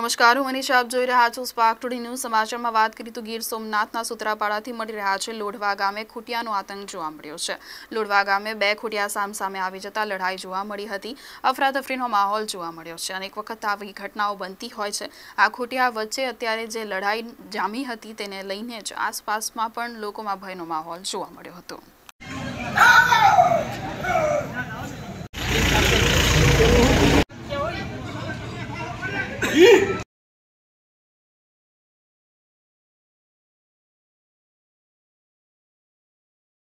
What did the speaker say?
नमस्कार, हूँ मनीषा। आप જોઈ રહ્યા છો સ્પાર્ક ટુડે ન્યૂઝ। સમાચારમાં વાત કરીએ તો ગીર સોમનાથના સુત્રાપાડાથી મળી રહ્યા છે લોઢવા ગામે ખૂંટિયાનો આતંક જોવા મળ્યો છે। લોઢવા ગામે બે ખૂંટિયા સામસામે આવી જતા લડાઈ જોવા મળી હતી। અફરાતફરીનો માહોલ જોવા મળ્યો છે। અનેક વખત આવી ઘટનાઓ બનતી હોય છે। આ ખૂંટિયા વચ્ચે અત્યારે જે લડાઈ જામી હતી તેને લઈને જ આસપાસમાં પણ લોકોમાં ભયનો માહોલ જોવા મળ્યો હતો।